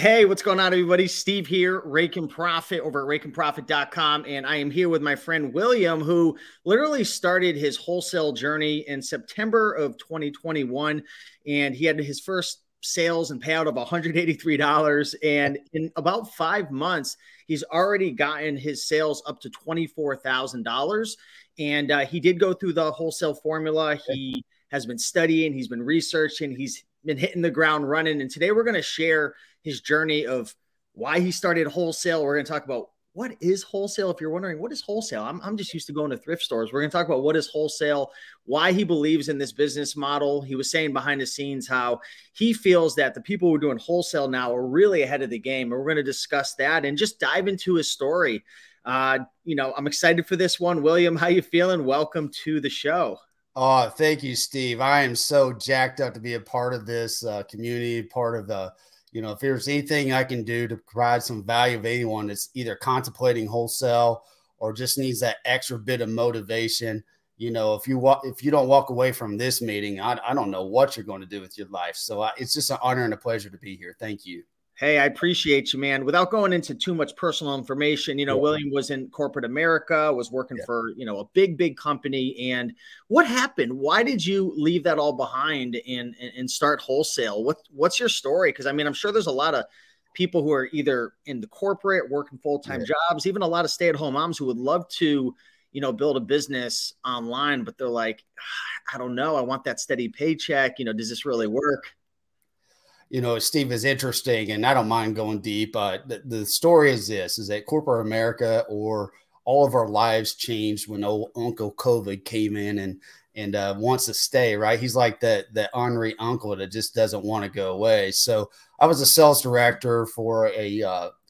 Hey, what's going on, everybody? Steve here, Rake and Profit over at rakeandprofit.com. And I am here with my friend William, who literally started his wholesale journey in September of 2021. And he had his first sales and payout of $183. And in about 5 months, he's already gotten his sales up to $24,000. And he did go through the wholesale formula. He has been studying, he's been researching, he's been hitting the ground running. And today we're going to share his journey of why he started wholesale. We're going to talk about what is wholesale. If you're wondering, what is wholesale? I'm just used to going to thrift stores. We're going to talk about what is wholesale, why he believes in this business model. He was saying behind the scenes how he feels that the people who are doing wholesale now are really ahead of the game. And we're going to discuss that and just dive into his story. You know, I'm excited for this one. William, how you feeling? Welcome to the show. Oh, thank you, Steve. I am so jacked up to be a part of this community, part of the, you know, if there's anything I can do to provide some value of anyone that's either contemplating wholesale or just needs that extra bit of motivation. You know, if you don't walk away from this meeting, I don't know what you're going to do with your life. So it's just an honor and a pleasure to be here. Thank you. Hey, I appreciate you, man. Without going into too much personal information, you know, yeah. William was in corporate America, was working yeah. for, you know, a big, big company. And what happened? Why did you leave that all behind and start wholesale? What's your story? Because, I mean, I'm sure there's a lot of people who are either in the corporate, working full-time yeah. jobs, even a lot of stay-at-home moms who would love to, you know, build a business online, but they're like, I don't know. I want that steady paycheck. You know, does this really work? You know, Steve, is interesting, and I don't mind going deep. The story is this, is that corporate America or all of our lives changed when old Uncle COVID came in and wants to stay, right? He's like the ornery uncle that just doesn't want to go away. So I was a sales director for a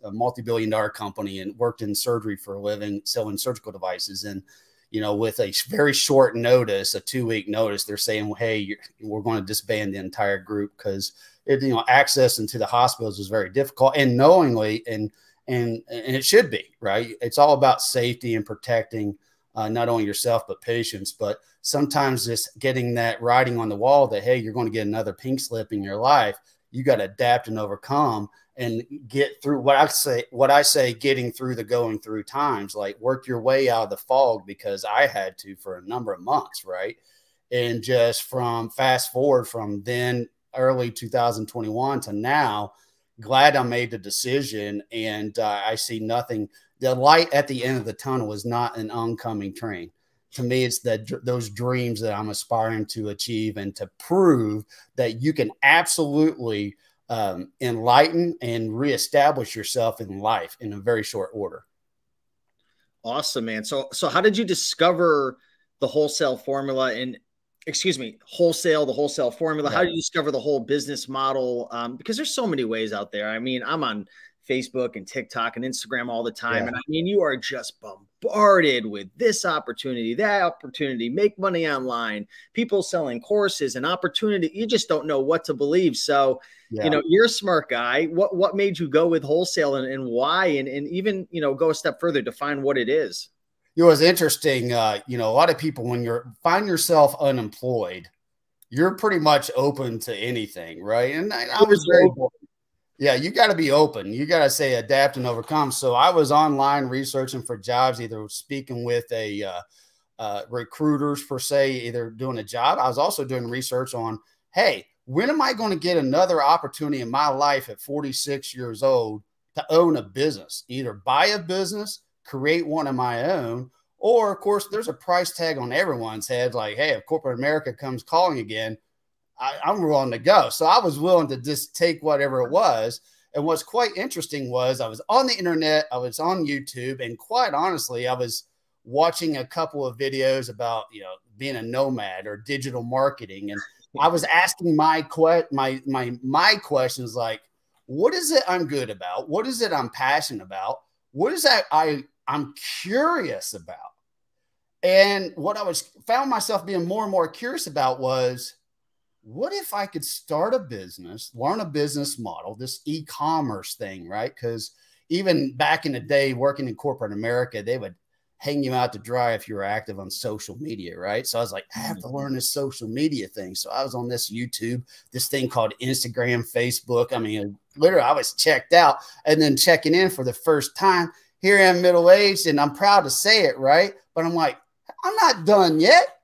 multi-billion-dollar company and worked in surgery for a living, selling surgical devices. And, you know, with a very short notice, a 2-week notice, they're saying, well, hey, we're going to disband the entire group because – you know, access into the hospitals was very difficult and knowingly, and it should be, right? It's all about safety and protecting not only yourself, but patients. But sometimes just getting that writing on the wall that, hey, you're going to get another pink slip in your life. You got to adapt and overcome and get through what I say, getting through the going through times, like work your way out of the fog, because I had to for a number of months. Right. And just from fast forward from then, early 2021 to now, glad I made the decision. And I see nothing. The light at the end of the tunnel is not an oncoming train. To me, it's those dreams that I'm aspiring to achieve and to prove that you can absolutely enlighten and reestablish yourself in life in a very short order. Awesome, man. So how did you discover the wholesale formula and, excuse me, wholesale, the wholesale formula? Right. How do you discover the whole business model? Because there's so many ways out there. I mean, I'm on Facebook and TikTok and Instagram all the time. Yeah. And I mean, you are just bombarded with this opportunity, that opportunity, make money online, people selling courses and opportunity. You just don't know what to believe. So, yeah. you know, you're a smart guy. What made you go with wholesale and why? And even, you know, go a step further, define what it is. It was interesting. You know, a lot of people, when you find yourself unemployed, you're pretty much open to anything, right? And I was very, yeah, you got to be open. You got to say adapt and overcome. So I was online researching for jobs, either speaking with a recruiters per se, either doing a job. I was also doing research on, hey, when am I going to get another opportunity in my life at 46 years old to own a business, either buy a business, create one of my own, or of course there's a price tag on everyone's head. Like, hey, if corporate America comes calling again, I'm willing to go. So I was willing to just take whatever it was. And what's quite interesting was I was on the internet, I was on YouTube, and quite honestly, I was watching a couple of videos about, you know, being a nomad or digital marketing. And I was asking my questions like, what is it I'm good about? What is it I'm passionate about? What is that I'm curious about? And what I was found myself being more and more curious about was, what if I could start a business, learn a business model, this e-commerce thing, right? Because even back in the day, working in corporate America, they would hang you out to dry if you were active on social media, right? So I was like, I have to learn this social media thing. So I was on this YouTube, this thing called Instagram, Facebook. I mean, literally I was checked out and then checking in for the first time. Here I am middle-aged, and I'm proud to say it, right? But I'm like, I'm not done yet.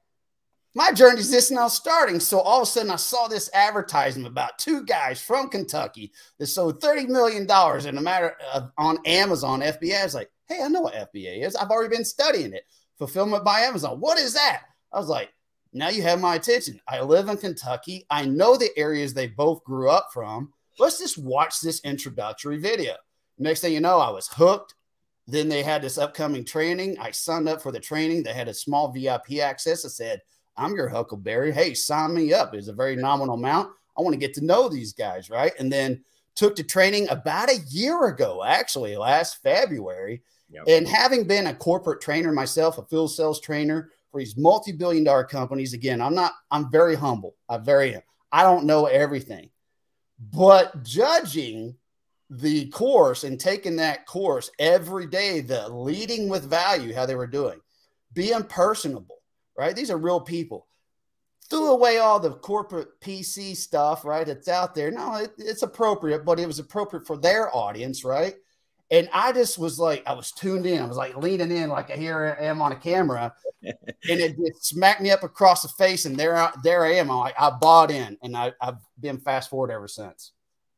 My journey's just now starting. So all of a sudden I saw this advertisement about two guys from Kentucky that sold $30 million in a matter of on Amazon FBA. I was like, hey, I know what FBA is. I've already been studying it. Fulfillment by Amazon. What is that? I was like, now you have my attention. I live in Kentucky. I know the areas they both grew up from. Let's just watch this introductory video. Next thing you know, I was hooked. Then they had this upcoming training. I signed up for the training. They had a small VIP access. I said, I'm your Huckleberry. Hey, sign me up. It's a very nominal amount. I want to get to know these guys, right? And then took to training about a year ago, actually, last February. Yep. And having been a corporate trainer myself, a field sales trainer for these multi-billion-dollar companies, again, I'm very humble. I don't know everything. But judging the course and taking that course every day, the leading with value, how they were doing, being personable. Right? These are real people. Threw away all the corporate PC stuff, right? It's out there. No, it's appropriate, but it was appropriate for their audience, right? And I just was like, I was tuned in. I was like leaning in like here I am on a camera. And it smacked me up across the face. And there I am. I'm like, I bought in. And I've been fast forward ever since.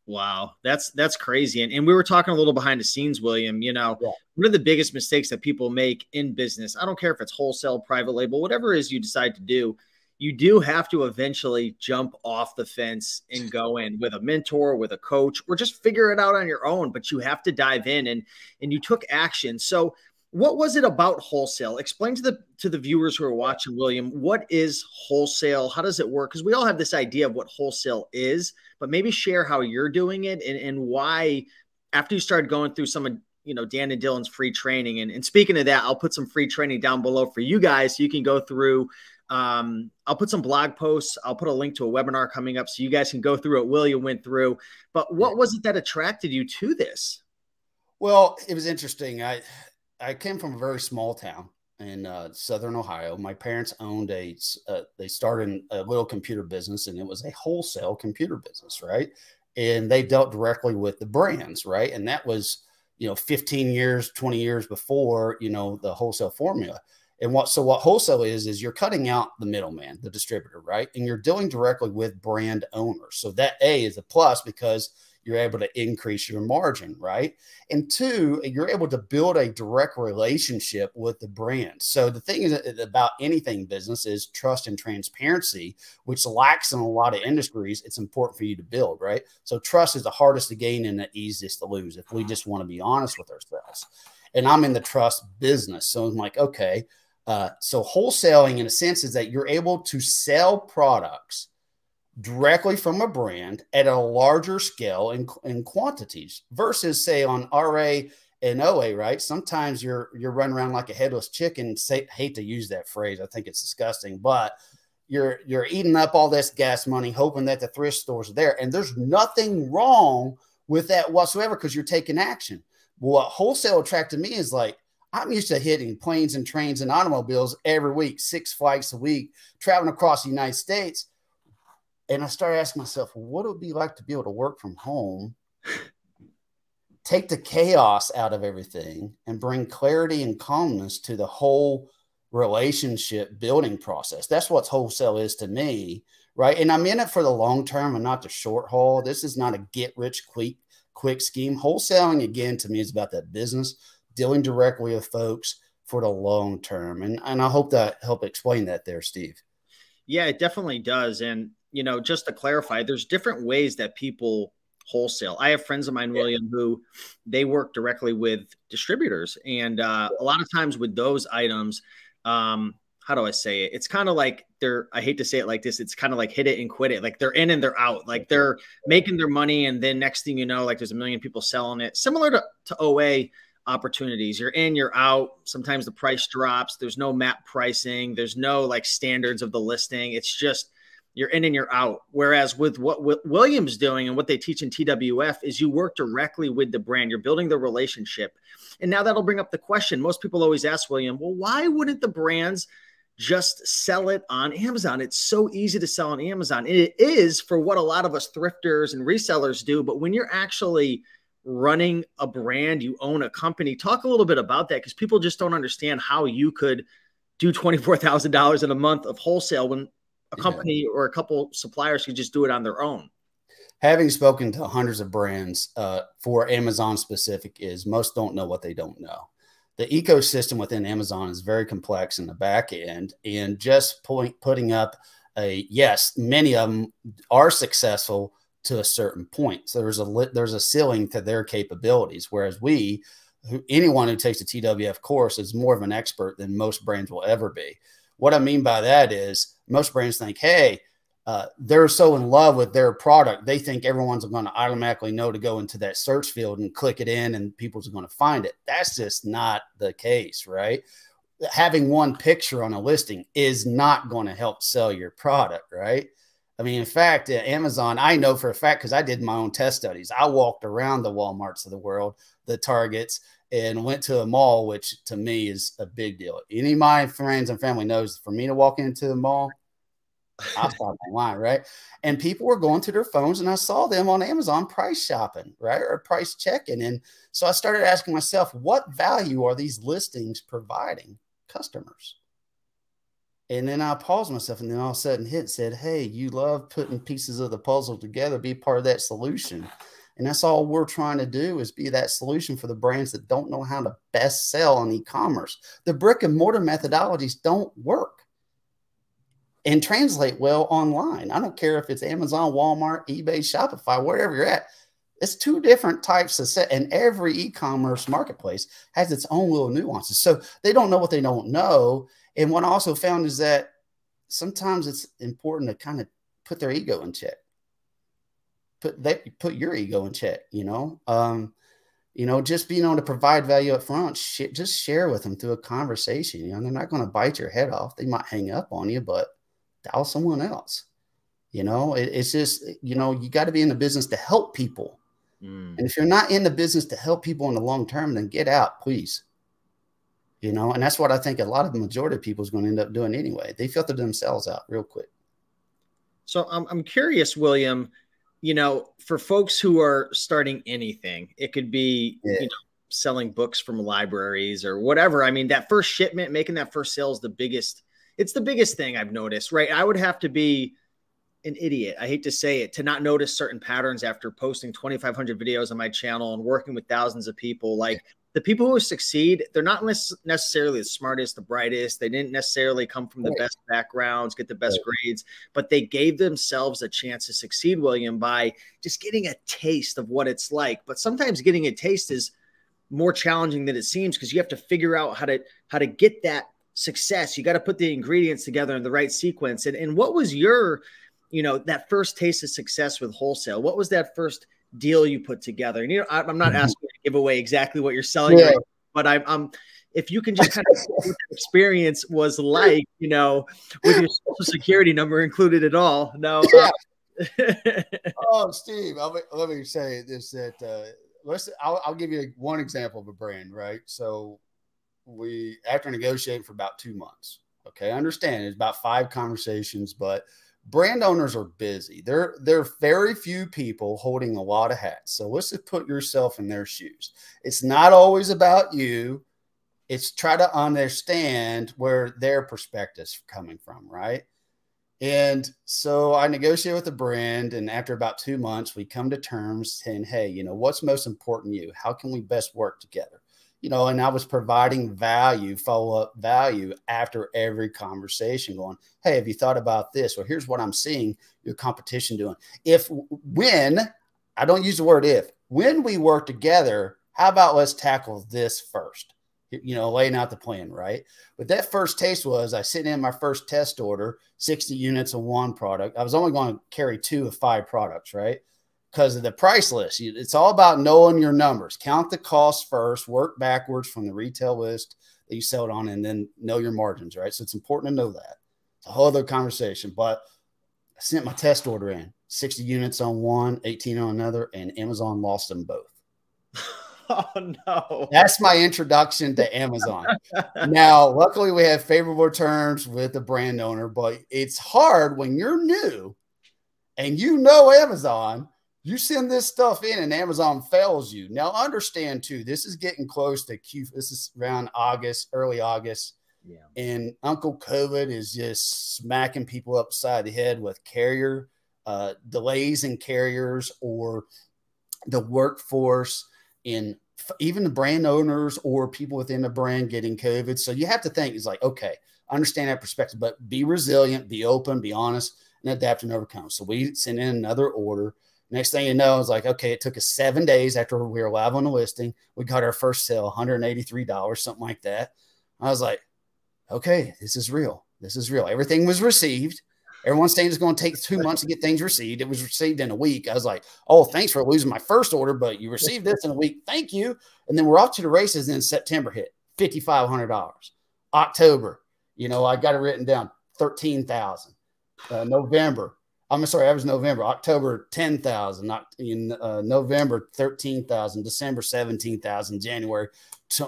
Wow. That's crazy. And we were talking a little behind the scenes, William, you know, yeah. One of the biggest mistakes that people make in business, I don't care if it's wholesale, private label, whatever it is you decide to do, you do have to eventually jump off the fence and go in with a mentor, with a coach, or just figure it out on your own, but you have to dive in and you took action. So what was it about wholesale? Explain to the viewers who are watching, William, what is wholesale? How does it work? Because we all have this idea of what wholesale is, but maybe share how you're doing it and why, after you started going through some of, you know, Dan and Dylan's free training. And speaking of that, I'll put some free training down below for you guys. So you can go through, I'll put some blog posts. I'll put a link to a webinar coming up so you guys can go through it. William went through, but what was it that attracted you to this? Well, it was interesting. I came from a very small town in Southern Ohio. My parents owned they started a little computer business, and it was a wholesale computer business. Right. And they dealt directly with the brands. Right. And that was, you know, 15 years, 20 years before, you know, the wholesale formula. And what wholesale is you're cutting out the middleman, the distributor. Right. And you're dealing directly with brand owners. So that is a plus because you're able to increase your margin, right? And two, you're able to build a direct relationship with the brand. So the thing is about anything business is trust and transparency, which lacks in a lot of industries. It's important for you to build, right? So trust is the hardest to gain and the easiest to lose if we just want to be honest with ourselves. And I'm in the trust business. So I'm like, okay. So wholesaling in a sense is that you're able to sell products directly from a brand at a larger scale in quantities versus, say, on RA and OA, right? Sometimes you're running around like a headless chicken. Hate to use that phrase. I think it's disgusting, but you're eating up all this gas money, hoping that the thrift stores are there. And there's nothing wrong with that whatsoever because you're taking action. What wholesale attracted me is like, I'm used to hitting planes and trains and automobiles every week, 6 flights a week, traveling across the United States. And I started asking myself, what it would be like to be able to work from home, take the chaos out of everything, and bring clarity and calmness to the whole relationship building process. That's what wholesale is to me, right? And I'm in it for the long term and not the short haul. This is not a get-rich-quick scheme. Wholesaling, again, to me is about that business, dealing directly with folks for the long term. And I hope that helped explain that there, Steve. Yeah, it definitely does. And you know, just to clarify, there's different ways that people wholesale. I have friends of mine, William, who they work directly with distributors. And a lot of times with those items, how do I say it? It's kind of like I hate to say it like this. It's kind of like hit it and quit it. Like they're in and they're out. Like they're making their money. And then next thing you know, like there's a million people selling it. Similar to OA opportunities. You're in, you're out. Sometimes the price drops. There's no map pricing. There's no like standards of the listing. It's just, you're in and you're out. Whereas with what William's doing and what they teach in TWF is you work directly with the brand. You're building the relationship. And now that'll bring up the question. Most people always ask, William, well, why wouldn't the brands just sell it on Amazon. It's so easy to sell on Amazon. It is for what a lot of us thrifters and resellers do. But when you're actually running a brand, you own a company, talk a little bit about that, because people just don't understand how you could do $24,000 in a month of wholesale when a company or a couple suppliers could just do it on their own. Having spoken to hundreds of brands for Amazon specific, is most don't know what they don't know. The ecosystem within Amazon is very complex in the back end, and just putting up a, yes, many of them are successful to a certain point. So there's a ceiling to their capabilities. Whereas anyone who takes a TWF course is more of an expert than most brands will ever be. What I mean by that is most brands think, hey, they're so in love with their product, they think everyone's going to automatically know to go into that search field and click it in and people's going to find it. That's just not the case, right? Having one picture on a listing is not going to help sell your product, right? I mean, in fact, at Amazon, I know for a fact, because I did my own test studies. I walked around the Walmarts of the world, the Targets, and went to a mall, which to me is a big deal. Any of my friends and family knows for me to walk into the mall, I saw it online, right? And people were going to their phones, and I saw them on Amazon price shopping, right? Or price checking. And so I started asking myself, what value are these listings providing customers? And then I paused myself, and then all of a sudden said, hey, you love putting pieces of the puzzle together, be part of that solution. And that's all we're trying to do, is be that solution for the brands that don't know how to best sell on e-commerce. The brick and mortar methodologies don't work and translate well online. I don't care if it's Amazon, Walmart, eBay, Shopify, wherever you're at. It's two different types of set, and every e-commerce marketplace has its own little nuances. So they don't know what they don't know. And what I also found is that sometimes it's important to kind of put their ego in check. Put your ego in check, you know? Just being able to provide value up front, just share with them through a conversation. You know, they're not going to bite your head off. They might hang up on you, but dial someone else. You know, it's just, you know, you got to be in the business to help people. Mm. And if you're not in the business to help people in the long term, then get out, please. You know, and that's what I think a lot of the majority of people is going to end up doing anyway. They filter themselves out real quick. So I'm curious, William, you know, for folks who are starting anything, it could be, you know, selling books from libraries or whatever. I mean, that first shipment, making that first sale is the biggest. It's the biggest thing I've noticed, right? I would have to be an idiot, I hate to say it, to not notice certain patterns after posting 2,500 videos on my channel and working with thousands of people. Like, the people who succeed, they're not necessarily the smartest, the brightest. They didn't necessarily come from the best backgrounds, get the best grades, but they gave themselves a chance to succeed, William, by just getting a taste of what it's like. But sometimes getting a taste is more challenging than it seems, because you have to figure out how to get that success. You got to put the ingredients together in the right sequence. And what was your, you know, that first taste of success with wholesale? What was that first deal you put together? And, you know, I'm not asking you to give away exactly what you're selling, right, but if you can just kind of see what the experience was like, you know, with your social security number included at all. No. Oh, Steve, let me say this, that, listen, I'll give you one example of a brand, right? So we, after negotiating for about 2 months, okay, I understand it's about 5 conversations, but brand owners are busy. There are very few people holding a lot of hats. So let's just put yourself in their shoes. It's not always about you. It's try to understand where their perspective's coming from, right? And so I negotiate with the brand, and after about 2 months, we come to terms saying, hey, you know, what's most important to you? How can we best work together? You know, and I was providing value, follow-up value after every conversation going, hey, have you thought about this? Or here's what I'm seeing your competition doing. When, I don't use the word if, when we work together, how about let's tackle this first? You know, laying out the plan, right? But that first taste was I sent in my first test order, 60 units of one product. I was only going to carry 2 of 5 products, right? Because of the price list. It's all about knowing your numbers. Count the costs first, work backwards from the retail list that you sell it on, and then know your margins, right? So it's important to know that. It's a whole other conversation, but I sent my test order in, 60 units on one, 18 on another, and Amazon lost them both. Oh, no. That's my introduction to Amazon. Now, luckily, we have favorable terms with the brand owner, but it's hard when you're new and you know Amazon. You send this stuff in and Amazon fails you. Now, understand, too, this is getting close to Q. This is around August, early August. Yeah. And Uncle COVID is just smacking people upside the head with carrier delays in carriers or the workforce and even the brand owners or people within the brand getting COVID. So you have to think, it's like, okay, understand that perspective, but be resilient, be open, be honest, and adapt and overcome. So we sent in another order. Next thing you know, it's like, okay, it took us 7 days after we were live on the listing. We got our first sale, $183, something like that. I was like, okay, this is real. This is real. Everything was received. Everyone's saying it's going to take 2 months to get things received. It was received in a week. I was like, oh, thanks for losing my first order, but you received this in a week. Thank you. And then we're off to the races. And then September hit, $5,500. October, you know, I got it written down, $13,000. November. I'm sorry, that was November. October, $10,000. Not in November, $13,000. December, $17,000. January,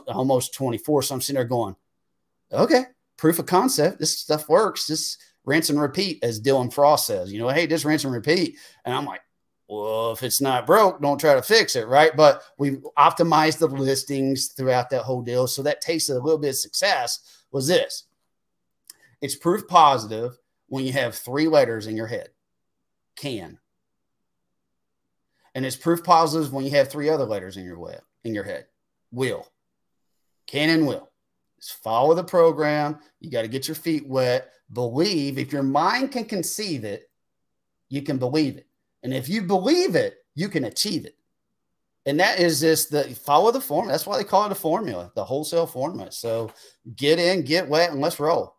almost $24,000. So I'm sitting there going, okay, proof of concept. This stuff works. This rinse and repeat, as Dylan Frost says. You know, hey, just rinse and repeat. And I'm like, well, if it's not broke, don't try to fix it, right? But we optimized the listings throughout that whole deal. So that taste of a little bit of success was this. It's proof positive when you have three letters in your head. Can. And it's proof positive when you have three other letters in your head. Will. Can and will. Just follow the program. You got to get your feet wet. Believe. If your mind can conceive it, you can believe it. And if you believe it, you can achieve it. And that is just the follow the formula. That's why they call it a formula, the wholesale formula. So get in, get wet, and let's roll.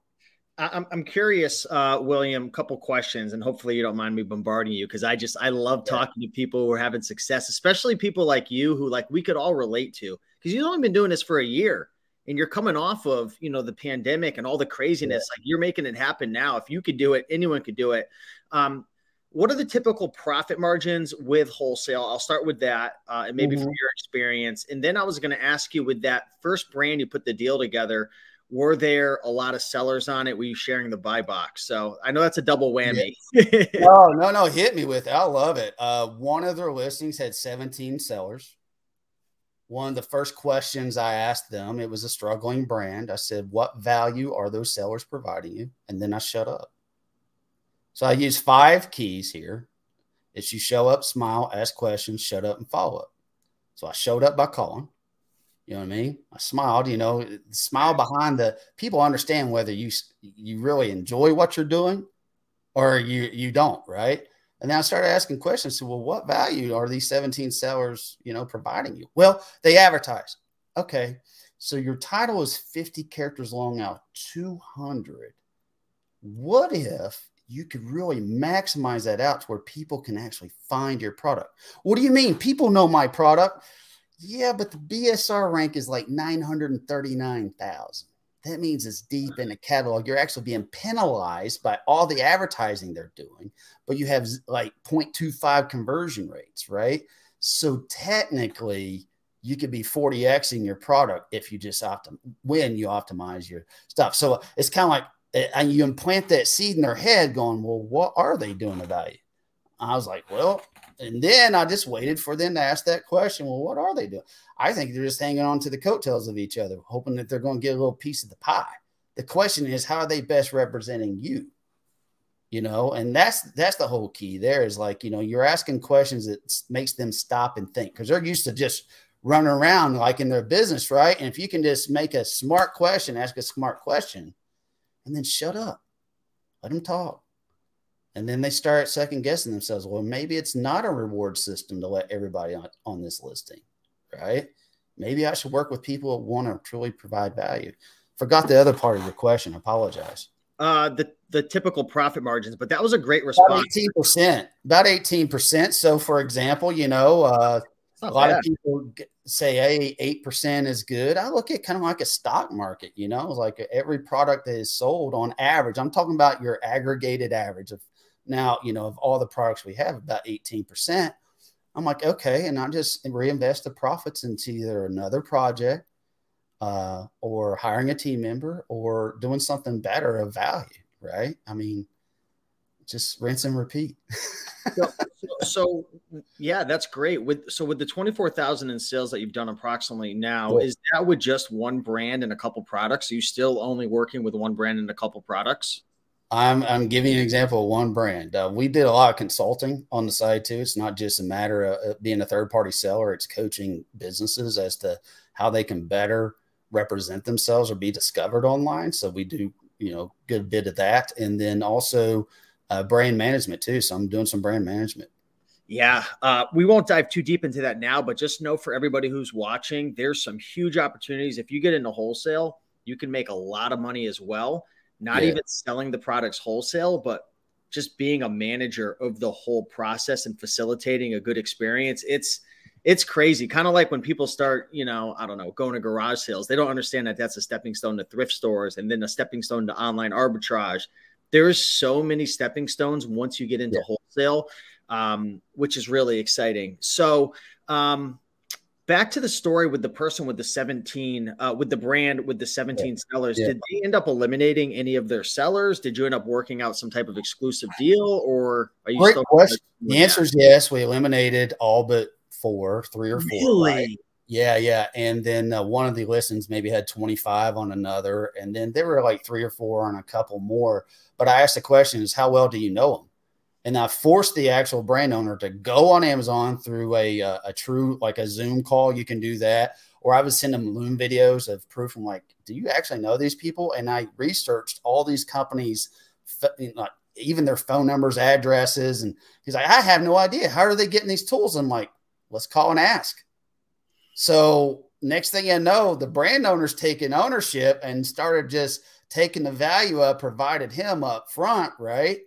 I'm curious, William, a couple questions, and hopefully you don't mind me bombarding you, because I love talking to people who are having success, especially people like you who we could all relate to, because you've only been doing this for a year and you're coming off of, you know, the pandemic and all the craziness. Like, you're making it happen now. If you could do it, anyone could do it. What are the typical profit margins with wholesale? I'll start with that and maybe from your experience. And then I was going to ask you, with that first brand you put the deal together, were there a lot of sellers on it? Were you sharing the buy box? So I know that's a double whammy. Yeah. No, hit me with it. I love it. One of their listings had 17 sellers. One of the first questions I asked them, it was a struggling brand. I said, what value are those sellers providing you? And then I shut up. So I use 5 keys here. It's you show up, smile, ask questions, shut up, and follow up. So I showed up by calling. You know what I mean? I smiled, you know, smile behind the people. Understand whether you really enjoy what you're doing or you don't, right? And then I started asking questions. So, well, what value are these 17 sellers, you know, providing you? Well, they advertise. Okay, so your title is 50 characters long, out 200. What if you could really maximize that out to where people can actually find your product? What do you mean? People know my product. Yeah, but the BSR rank is like 939,000. That means it's deep in the catalog. You're actually being penalized by all the advertising they're doing, but you have like 0.25 conversion rates, right? So technically, you could be 40xing your product if you just optimize your stuff. So it's kind of like you implant that seed in their head going, well, what are they doing about it? I was like, well, and then I just waited for them to ask that question. Well, what are they doing? I think they're just hanging on to the coattails of each other, hoping that they're going to get a little piece of the pie. The question is, how are they best representing you? You know, and that's the whole key there is like, you know, you're asking questions that makes them stop and think, because they're used to just running around like in their business, right? And if you can just make a smart question, ask a smart question, and then shut up, let them talk. And then they start second guessing themselves. Well, maybe it's not a reward system to let everybody on this listing, right? Maybe I should work with people who want to truly provide value. Forgot the other part of your question. I apologize. The typical profit margins, but that was a great response. About 18%. So, for example, you know, a lot of people say, hey, 8% is good. I look at kind of like a stock market, you know, like every product that is sold on average. I'm talking about your aggregated average of, now, you know, of all the products we have, about 18%. I'm like, okay. And I just reinvest the profits into either another project or hiring a team member or doing something better of value. Right. I mean, just rinse and repeat. so yeah, that's great. So with the 24,000 in sales that you've done approximately now, cool. Is that with just one brand and a couple products? Are you still only working with one brand and a couple products? I'm giving you an example of one brand. We did a lot of consulting on the side too. It's not just a matter of being a third-party seller. It's coaching businesses as to how they can better represent themselves or be discovered online. So we do, you know, good bit of that. And then also brand management too. So I'm doing some brand management. Yeah. We won't dive too deep into that now, but just know for everybody who's watching, there's some huge opportunities. If you get into wholesale, you can make a lot of money as well. Not even selling the products wholesale, but just being a manager of the whole process and facilitating a good experience. It's crazy. Kind of like when people start, you know, I don't know, going to garage sales. They don't understand that that's a stepping stone to thrift stores and then a stepping stone to online arbitrage. There's so many stepping stones once you get into wholesale, which is really exciting. So, back to the story with the person with the 17, with the brand, with the 17 sellers, did they end up eliminating any of their sellers? Did you end up working out some type of exclusive deal, or are you still? The answer is yes. We eliminated all but three or four. Really? Right? Yeah. Yeah. And then one of the listings maybe had 25 on another. And then there were like 3 or 4 on a couple more, but I asked the question is, how well do you know them? And I forced the actual brand owner to go on Amazon through a true, like a Zoom call. You can do that. Or I would send them Loom videos of proof. I'm like, do you actually know these people? And I researched all these companies, even their phone numbers, addresses. And he's like, I have no idea. How are they getting these tools? I'm like, let's call and ask. So next thing I know, the brand owner's taking ownership and started just taking the value up, provided him up front, right?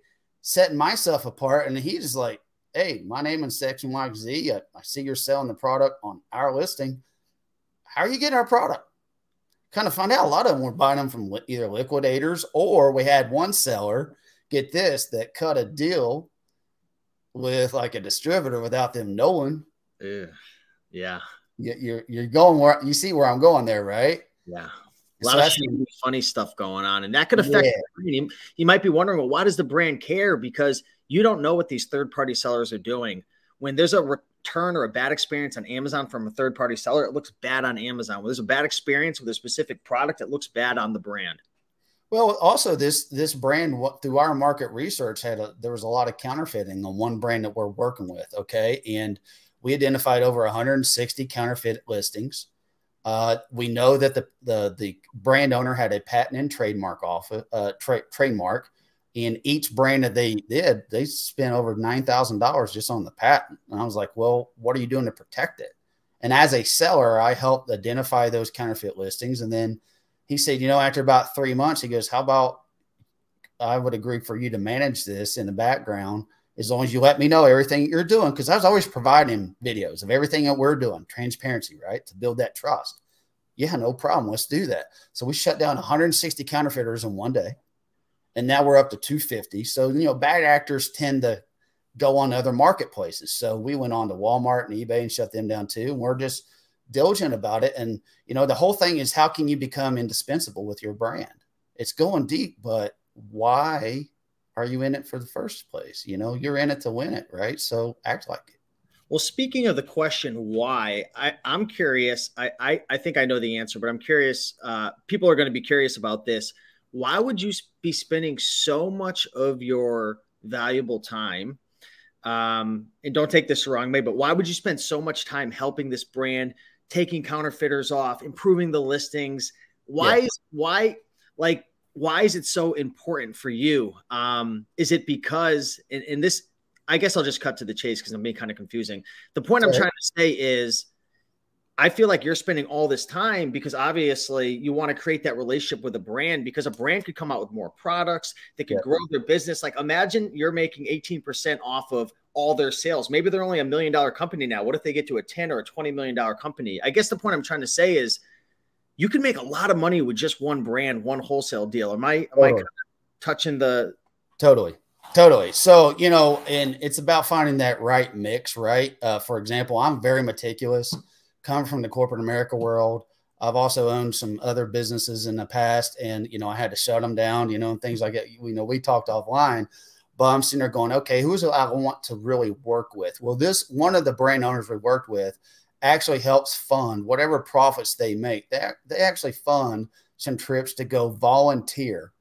Setting myself apart. And he's just like, hey, my name is Section YZ. I see you're selling the product on our listing. How are you getting our product? Kind of find out a lot of them were buying them from either liquidators, or we had one seller, get this, that cut a deal with like a distributor without them knowing. Ew. Yeah. You're going where you see where I'm going there, right? Yeah. A lot of funny stuff going on, and that could affect the brand. You might be wondering, well, why does the brand care? Because you don't know what these third-party sellers are doing. When there's a return or a bad experience on Amazon from a third-party seller, it looks bad on Amazon. When there's a bad experience with a specific product, it looks bad on the brand. Well, also this brand, through our market research, there was a lot of counterfeiting on one brand that we're working with. Okay, and we identified over 160 counterfeit listings. We know that the brand owner had a patent and trademark trademark, and each brand that they did, they spent over $9,000 just on the patent. And I was like, well, what are you doing to protect it? And as a seller, I helped identify those counterfeit listings. And then he said, you know, after about 3 months, he goes, how about I would agree for you to manage this in the background as long as you let me know everything you're doing. Because I was always providing videos of everything that we're doing, transparency, right? To build that trust. Yeah, no problem. Let's do that. So we shut down 160 counterfeiters in one day. And now we're up to 250. So, you know, bad actors tend to go on other marketplaces. So we went on to Walmart and eBay and shut them down too. And we're just diligent about it. And, you know, the whole thing is, how can you become indispensable with your brand? It's going deep, but why are you in it for the first place? You know, you're in it to win it, right? So act like it. Well, speaking of the question, why, I'm curious. I think I know the answer, but I'm curious. People are going to be curious about this. Why would you be spending so much of your valuable time? And don't take this the wrong way, but why would you spend so much time helping this brand, taking counterfeiters off, improving the listings? Why is, why is it so important for you? Is it because, and this, I guess I'll just cut to the chase because I'm being kind of confusing. The point I'm trying to say is, I feel like you're spending all this time because obviously you want to create that relationship with a brand, because a brand could come out with more products. They could grow their business. Like, imagine you're making 18% off of all their sales. Maybe they're only $1 million company now. What if they get to a 10 or a $20 million company? I guess the point I'm trying to say is, you can make a lot of money with just one brand, one wholesale deal. Am I touching the? Totally. Totally. So, you know, and it's about finding that right mix, right? For example, I'm very meticulous, come from the corporate America world. I've also owned some other businesses in the past and, you know, I had to shut them down, you know, and things like that. You know, we talked offline, but I'm sitting there going, okay, who's who I want to really work with? Well, this one of the brand owners we worked with actually helps fund whatever profits they make. They actually fund some trips to go volunteer,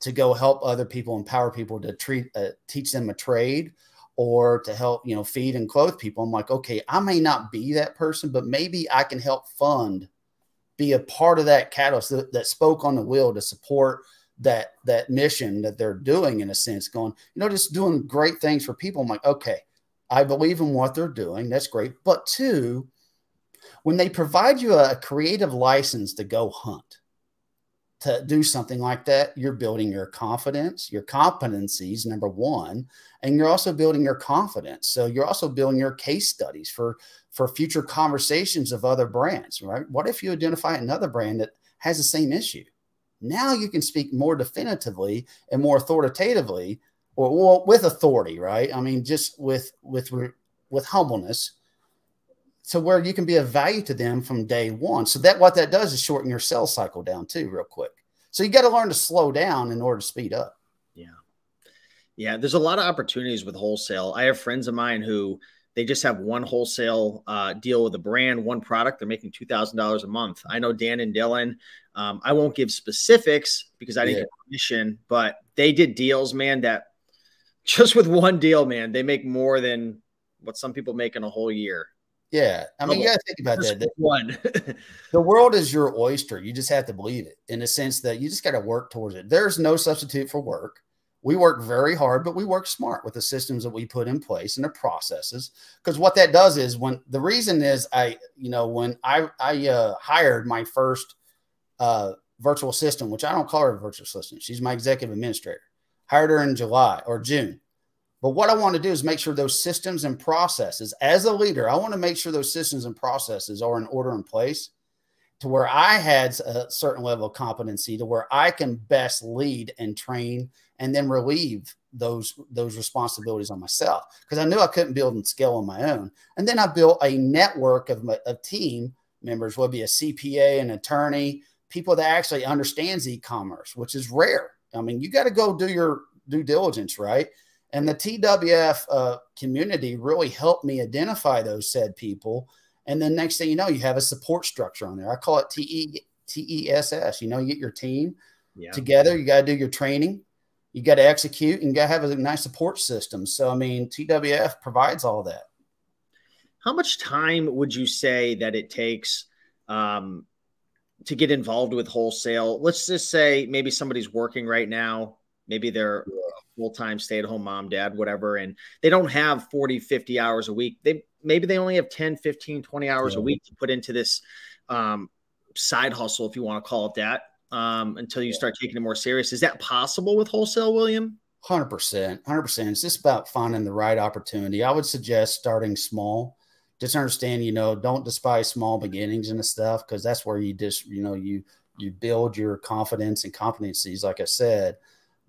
to go help other people, empower people to teach them a trade or to help, you know, feed and clothe people. I'm like, okay, I may not be that person, but maybe I can help fund, be a part of that catalyst that spoke on the wheel to support that mission that they're doing, in a sense, going, you know, just doing great things for people. I'm like, okay, I believe in what they're doing. That's great. But two, when they provide you a creative license to go hunt, to do something like that, you're building your confidence, your competencies, number one, and you're also building your confidence. So you're also building your case studies for future conversations of other brands, right? What if you identify another brand that has the same issue? Now you can speak more definitively and more authoritatively, or with authority, right? I mean, just with humbleness, to where you can be of value to them from day one. So that what that does is shorten your sales cycle down too, real quick. So you got to learn to slow down in order to speed up. Yeah. Yeah. There's a lot of opportunities with wholesale. I have friends of mine who they just have one wholesale deal with a brand, one product. They're making $2,000 a month. I know Dan and Dylan. I won't give specifics because I didn't get permission, but they did deals, man, that just with one deal, man, they make more than what some people make in a whole year. Yeah. I mean, you got to think about that. One. The world is your oyster. You just have to believe it, in the sense that you just got to work towards it. There's no substitute for work. We work very hard, but we work smart with the systems that we put in place and the processes. Because what that does is, when the reason is when I hired my first virtual assistant, which I don't call her a virtual assistant. She's my executive administrator. Hired her in July or June. But what I want to do is make sure those systems and processes, as a leader, I want to make sure those systems and processes are in order and place, to where I had a certain level of competency, to where I can best lead and train and then relieve those responsibilities on myself, because I knew I couldn't build and scale on my own. And then I built a network of team members, whether it be a CPA, an attorney, people that actually understands e-commerce, which is rare. I mean, you got to go do your due diligence, right? And the TWF community really helped me identify those said people. And then next thing you know, you have a support structure on there. I call it TESS. You know, you get your team together. You got to do your training. You got to execute, and you got to have a nice support system. So, I mean, TWF provides all that. How much time would you say that it takes to get involved with wholesale? Let's just say maybe somebody's working right now. Maybe they're full-time stay-at-home mom, dad, whatever, and they don't have 40, 50 hours a week. Maybe they only have 10, 15, 20 hours a week to put into this side hustle, if you want to call it that, until you start taking it more serious. Is that possible with wholesale, William? 100%. 100%. It's just about finding the right opportunity. I would suggest starting small. Just understand, you know, don't despise small beginnings and stuff, because that's where you just, you know, you build your confidence and competencies, like I said.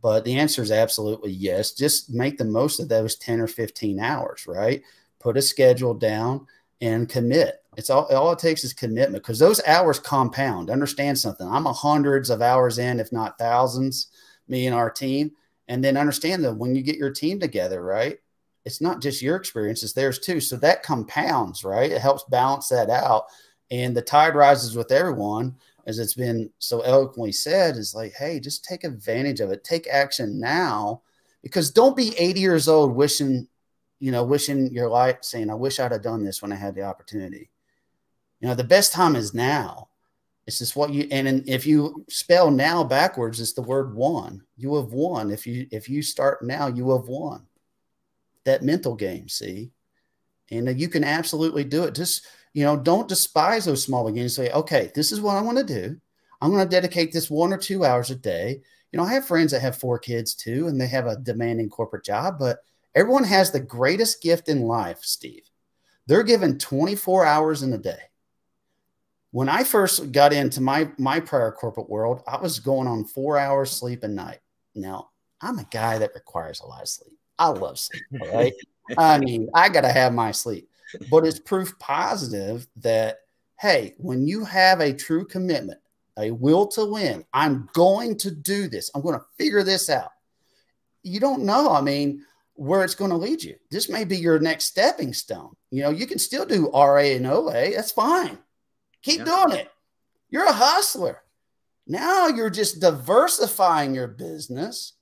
But the answer is absolutely yes. Just make the most of those 10 or 15 hours, right? Put a schedule down and commit. It's all it takes is commitment, because those hours compound. Understand something. I'm hundreds of hours in, if not thousands, me and our team. And then understand that when you get your team together, right? It's not just your experience, it's theirs too. So that compounds, right? It helps balance that out. And the tide rises with everyone. As it's been so eloquently said, is like, hey, just take advantage of it. Take action now, because don't be 80 years old wishing, you know, wishing your life, saying, I wish I'd have done this when I had the opportunity. You know, the best time is now. It's just what you, and if you spell now backwards, it's the word won. You have won. If you start now, you have won. That mental game, see? And you can absolutely do it. Just, you know, don't despise those small beginnings. Say, okay, this is what I want to do. I'm going to dedicate this 1 or 2 hours a day. You know, I have friends that have 4 kids too, and they have a demanding corporate job, but everyone has the greatest gift in life, Steve. They're given 24 hours in a day. When I first got into my prior corporate world, I was going on 4 hours sleep a night. Now, I'm a guy that requires a lot of sleep. I love sleep. All right. I mean, I got to have my sleep, but it's proof positive that, hey, when you have a true commitment, a will to win, I'm going to do this, I'm going to figure this out. You don't know, I mean, where it's going to lead you. This may be your next stepping stone. You know, you can still do RA and OA. That's fine. Keep doing it. You're a hustler. Now you're just diversifying your business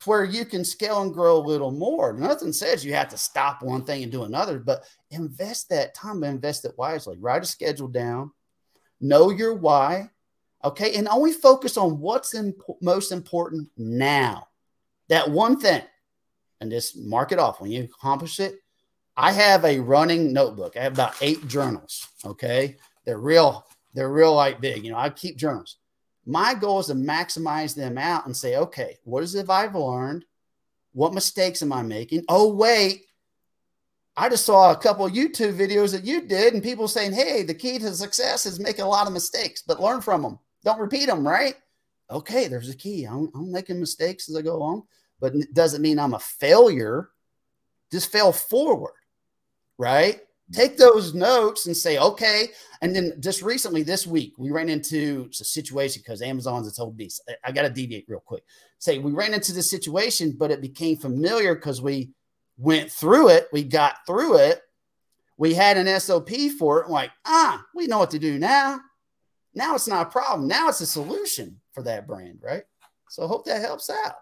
to where you can scale and grow a little more. Nothing says you have to stop one thing and do another, but invest that time, invest it wisely. Write a schedule down. Know your why. Okay. And only focus on what's most important now. That one thing, and just mark it off. When you accomplish it, I have a running notebook. I have about 8 journals. Okay. They're real like big. You know, I keep journals. My goal is to maximize them out and say, okay, what is it I've learned? What mistakes am I making? Oh, wait, I just saw a couple of YouTube videos that you did and people saying, hey, the key to success is making a lot of mistakes, but learn from them. Don't repeat them, right? Okay, there's a key. I'm making mistakes as I go along, but it doesn't mean I'm a failure. Just fail forward, right? Take those notes and say, okay. And then just recently this week, we ran into a situation because Amazon's its old beast. I got to deviate real quick. Say we ran into this situation, but it became familiar because we went through it. We got through it. We had an SOP for it. Like, we know what to do now. Now it's not a problem. Now it's a solution for that brand, right? So I hope that helps out.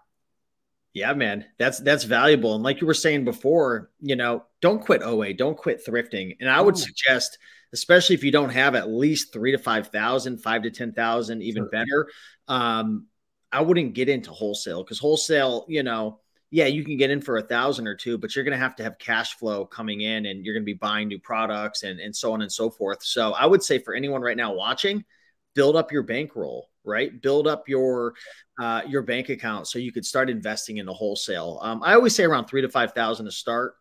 Yeah, man, that's valuable. And like you were saying before, you know, don't quit OA, don't quit thrifting. And I would suggest, especially if you don't have at least 3 to 5,000, 5 to 10,000, even better, I wouldn't get into wholesale because wholesale, you know, yeah, you can get in for 1,000 or 2, but you're going to have cash flow coming in and you're going to be buying new products and so on and so forth. So I would say for anyone right now watching, build up your bankroll, right? Build up your bank account so you could start investing in the wholesale. I always say around 3 to 5,000 to start,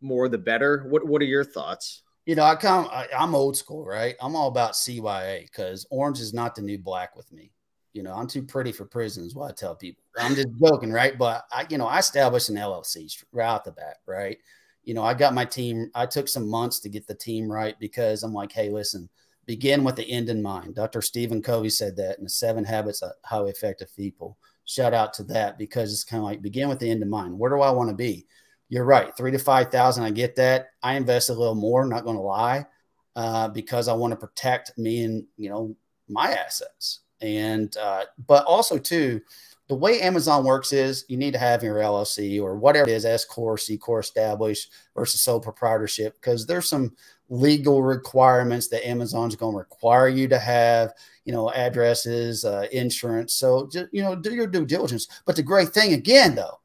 more the better. What are your thoughts? You know, I'm old school, right? I'm all about CYA because orange is not the new black with me. You know, I'm too pretty for prison is what I tell people. I'm just joking, right? But I established an LLC right out the bat, right? You know, I got my team. I took some months to get the team right because I'm like, hey, listen, begin with the end in mind. Dr. Stephen Covey said that in the 7 Habits of Highly Effective People. Shout out to that because it's kind of like begin with the end in mind. Where do I want to be? You're right. 3 to 5,000. I get that. I invest a little more, not going to lie, because I want to protect me and, you know, my assets. And, but also too, the way Amazon works is you need to have your LLC or whatever it is, S-Corp, C-Corp established versus sole proprietorship, because there's some legal requirements that Amazon's going to require you to have, you know, addresses, insurance. So, you know, do your due diligence. But the great thing again, though,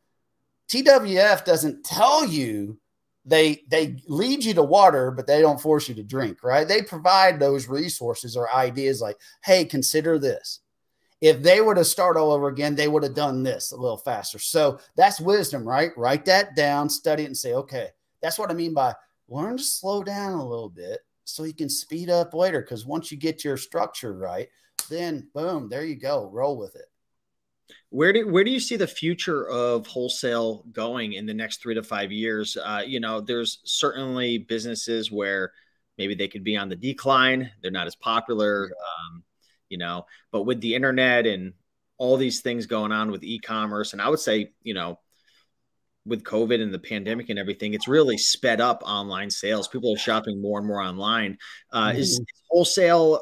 TWF doesn't tell you, they lead you to water, but they don't force you to drink, right? They provide those resources or ideas like, hey, consider this. If they were to start all over again, they would have done this a little faster. So that's wisdom, right? Write that down, study it and say, okay, that's what I mean by learn to slow down a little bit so you can speed up later. Because once you get your structure right, then boom, there you go. Roll with it. Where do you see the future of wholesale going in the next 3 to 5 years? You know, there's certainly businesses where maybe they could be on the decline. They're not as popular, you know, but with the internet and all these things going on with e-commerce, and I would say, you know, with COVID and the pandemic and everything, it's really sped up online sales. People are shopping more and more online. Is wholesale,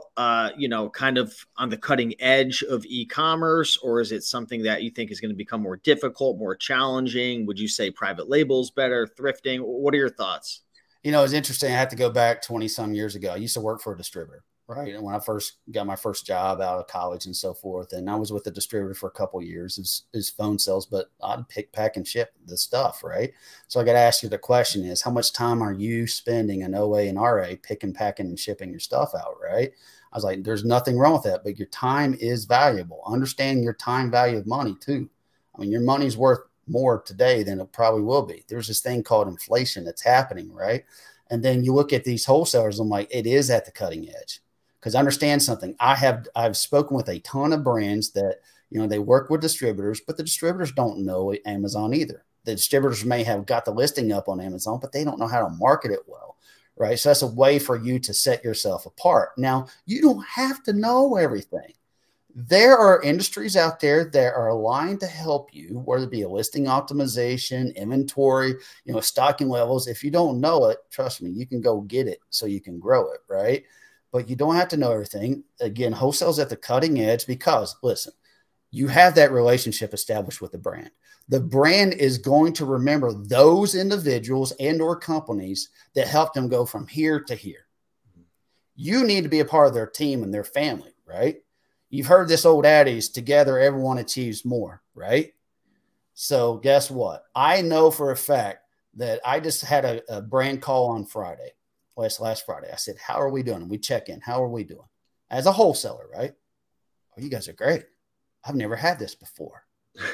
you know, kind of on the cutting edge of e-commerce, or is it something that you think is going to become more difficult, more challenging? Would you say private labels better, thrifting? What are your thoughts? You know, it's interesting. I have to go back 20-some years ago. I used to work for a distributor, right? And when I first got my first job out of college and so forth, and I was with the distributor for a couple of years is phone sales, but I'd pick, pack and ship the stuff, right? So I got to ask you, the question is, how much time are you spending in OA and RA picking, packing and shipping your stuff out, right? I was like, there's nothing wrong with that, but your time is valuable. Understand your time value of money too. I mean, your money's worth more today than it probably will be. There's this thing called inflation that's happening, right? And then you look at these wholesalers, I'm like, it is at the cutting edge. Because understand something, I've spoken with a ton of brands that You know, they work with distributors, but the distributors don't know Amazon either. The distributors may have got the listing up on Amazon, but they don't know how to market it well, right? So that's a way for you to set yourself apart. Now, you don't have to know everything. There are industries out there that are aligned to help you, whether it be a listing optimization, inventory, you know, stocking levels. If you don't know it, trust me, you can go get it so you can grow it, right? But you don't have to know everything. Again, wholesale's at the cutting edge because, listen, you have that relationship established with the brand. The brand is going to remember those individuals and or companies that helped them go from here to here. You need to be a part of their team and their family, right? You've heard this old adage, together everyone achieves more, right? So guess what? I know for a fact that I just had a brand call on Friday, last Friday. I said, how are we doing? And we check in. How are we doing? As a wholesaler, right? Oh, you guys are great. I've never had this before.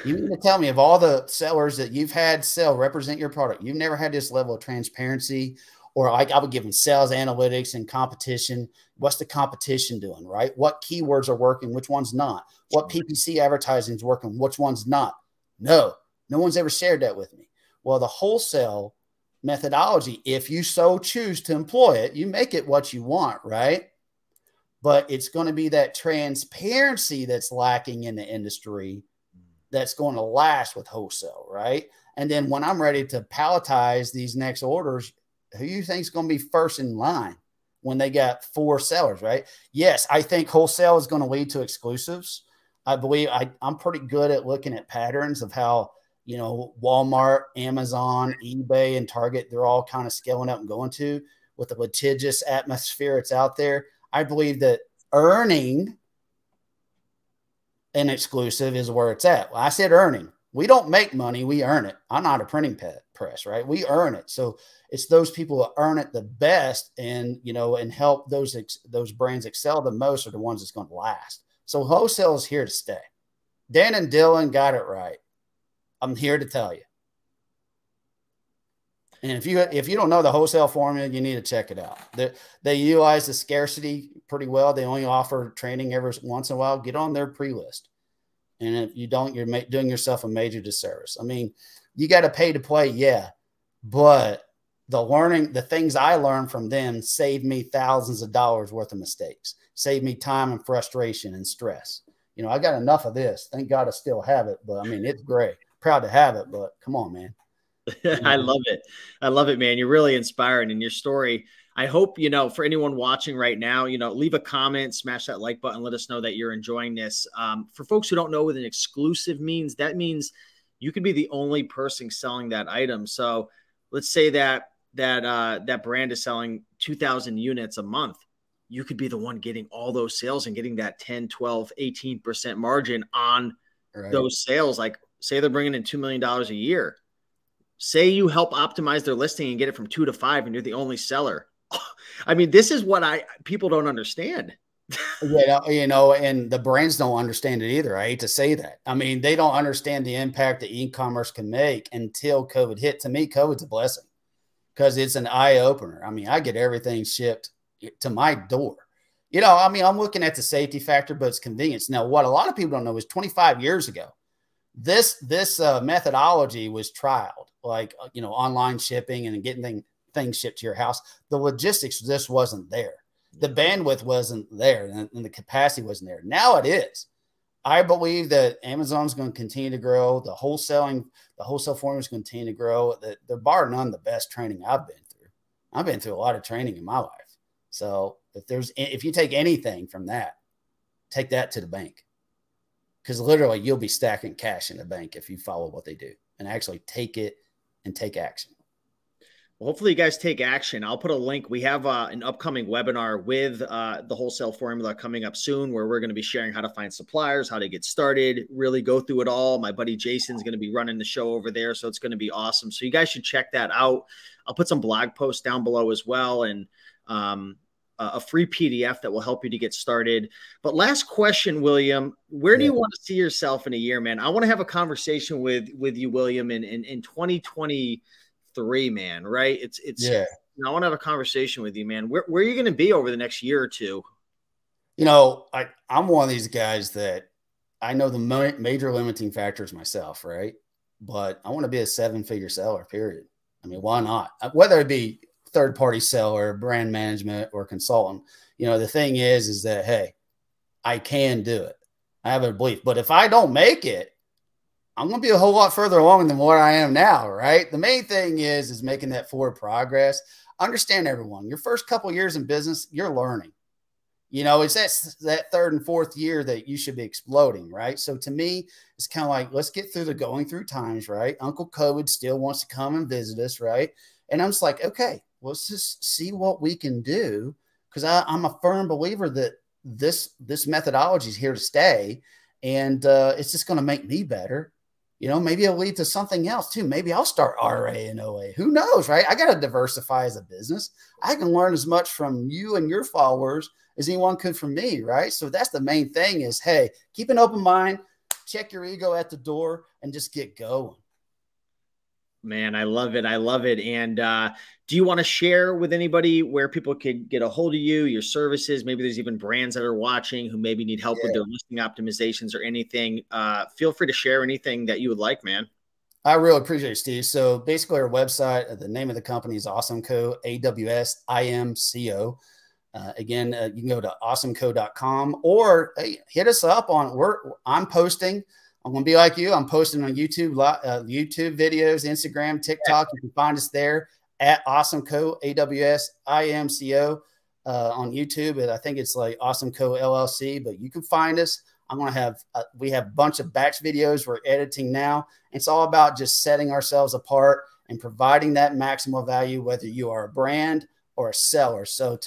You mean to tell me of all the sellers that you've had sell, represent your product, you've never had this level of transparency? Or I would give them sales analytics and competition. What's the competition doing, right? What keywords are working? Which one's not? What PPC advertising is working? Which one's not? No, no one's ever shared that with me. Well, the wholesale methodology, if you so choose to employ it, you make it what you want, right? But it's going to be that transparency that's lacking in the industry that's going to last with wholesale, right? And then when I'm ready to palletize these next orders, who you think is going to be first in line when they got four sellers, right? Yes, I think wholesale is going to lead to exclusives. I believe I'm pretty good at looking at patterns of how, you know, Walmart, Amazon, eBay, and Target, they're all kind of scaling up and going to with the litigious atmosphere that's out there. I believe that earning an exclusive is where it's at. Well, I said earning. We don't make money. We earn it. I'm not a printing press, right? We earn it. So it's those people that earn it the best and, you know, and help those brands excel the most are the ones that's going to last. So wholesale is here to stay. Dan and Dylan got it right. I'm here to tell you. And if you don't know the wholesale formula, you need to check it out. They utilize the scarcity pretty well. They only offer training every once in a while. Get on their pre-list. And if you don't, you're doing yourself a major disservice. I mean, you got to pay to play, yeah. But the things I learned from them saved me thousands of dollars worth of mistakes, saved me time and frustration and stress. You know, I got enough of this. Thank God I still have it. But I mean, it's great. Proud to have it. But come on, man. I love it. I love it, man. You're really inspiring in your story. I hope, you know, for anyone watching right now, you know, leave a comment, smash that like button. Let us know that you're enjoying this. For folks who don't know what an exclusive means, that means you could be the only person selling that item. So let's say that brand is selling 2,000 units a month. You could be the one getting all those sales and getting that 10, 12, 18% margin on those sales. Like say they're bringing in $2 million a year. Say you help optimize their listing and get it from 2 to 5 and you're the only seller. I mean, this is what people don't understand. Yeah, you know, and the brands don't understand it either. I hate to say that. I mean, they don't understand the impact that e-commerce can make until COVID hit. To me, COVID's a blessing because it's an eye opener. I mean, I get everything shipped to my door. You know, I mean, I'm looking at the safety factor, but it's convenience. Now, what a lot of people don't know is 25 years ago, this methodology was trialed, like, you know, online shipping and getting things shipped to your house. The logistics just wasn't there. The bandwidth wasn't there and the capacity wasn't there. Now it is. I believe that Amazon's going to continue to grow. The wholesale formula is going to continue to grow. They're bar none the best training I've been through. I've been through a lot of training in my life. So if you take anything from that, take that to the bank. Because literally you'll be stacking cash in the bank if you follow what they do and actually take it and take action. Well, hopefully you guys take action. I'll put a link. We have an upcoming webinar with the wholesale formula coming up soon where we're going to be sharing how to find suppliers, how to get started, really go through it all. My buddy Jason's going to be running the show over there. So it's going to be awesome. So you guys should check that out. I'll put some blog posts down below as well. And, a free PDF that will help you to get started. But last question, William, where do you want to see yourself in a year, man? I want to have a conversation with you, William, in 2023, man, right? I want to have a conversation with you, man. Where are you going to be over the next year or two? You know, I'm one of these guys that I know the major limiting factors myself, right? But I want to be a seven-figure seller, period. I mean, why not? Whether it be third-party seller, brand management, or consultant, you know, the thing is that, hey, I can do it. I have a belief. But if I don't make it, I'm going to be a whole lot further along than what I am now, right? The main thing is making that forward progress. Understand, everyone, your first couple of years in business, you're learning. You know, it's that third and fourth year that you should be exploding, right? So to me, it's kind of like, let's get through the going through times, right? Uncle COVID still wants to come and visit us, right? And I'm just like, okay, let's just see what we can do, because I'm a firm believer that this methodology is here to stay, and it's just going to make me better. You know, maybe it'll lead to something else too. Maybe I'll start RA and OA. Who knows, right? I got to diversify as a business. I can learn as much from you and your followers as anyone could from me, right? So that's the main thing is, hey, keep an open mind, check your ego at the door, and just get going. Man, I love it. I love it. And do you want to share with anybody where people could get a hold of you, your services? Maybe there's even brands that are watching who maybe need help with their listing optimizations or anything. Feel free to share anything that you would like, man. I really appreciate it, Steve. So basically our website, the name of the company is Awesome Co, AWSIMCO. Again, you can go to awesomeco.com or hey, hit us up on I'm posting. I'm going to be like you. I'm posting on YouTube, YouTube videos, Instagram, TikTok. You can find us there at Awesome Co, AWSIMCO on YouTube. And I think it's like Awesome Co LLC, but you can find us. I'm going to have, we have a bunch of batch videos we're editing now. It's all about just setting ourselves apart and providing that maximal value, whether you are a brand or a seller. So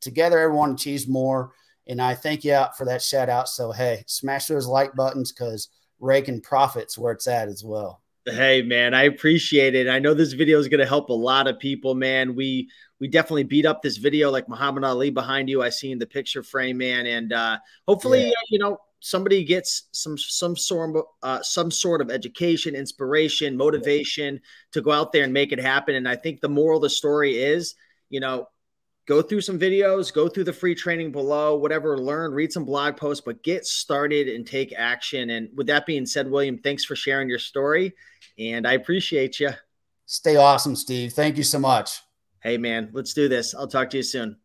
together, everyone achieves more. And I thank you out for that shout out. So, hey, smash those like buttons because Rake and Profit's where it's at as well. Hey, man, I appreciate it. I know this video is going to help a lot of people, man. We definitely beat up this video like Muhammad Ali behind you. I seen the picture frame, man. And hopefully, you know, somebody gets some sort of education, inspiration, motivation to go out there and make it happen. And I think the moral of the story is, you know, go through some videos, go through the free training below, whatever, learn, read some blog posts, but get started and take action. And with that being said, William, thanks for sharing your story. And I appreciate you. Stay awesome, Steve. Thank you so much. Hey, man, let's do this. I'll talk to you soon.